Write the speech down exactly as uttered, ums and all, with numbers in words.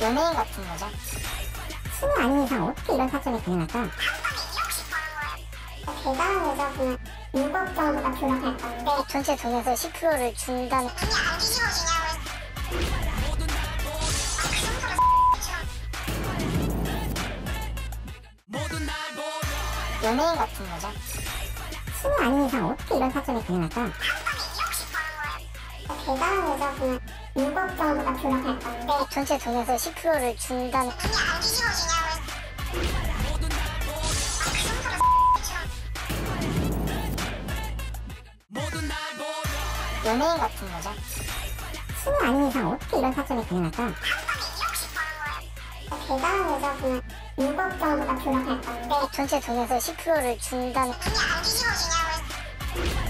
연예인 같은 거죠. 신이 아닌 이상 어떻게 이런 사건이 가능할까? 대단한 여자분은 육 억 정도가 들어갈 건데 전체 돈에서 십 퍼센트를 준다는 그게 안 쉬워지냐고. 연예인 같은 거죠. 신이 아닌 이상 어떻게 이런 사건이 가능할까? 대단한 여자분은 육 억 정도가 들어갈 건데 전체 돈에서 십 퍼센트를 준다는 그게 안 쉬워지냐고. 연예인 같은 거죠. 신이 아닌 이상 어떻게 이런 사건이 가능할까? 대단한 여자분은 육 억 정도가 들어갈 건데 전체 돈에서 십 퍼센트를 준다는 그게 안 쉬워지냐고.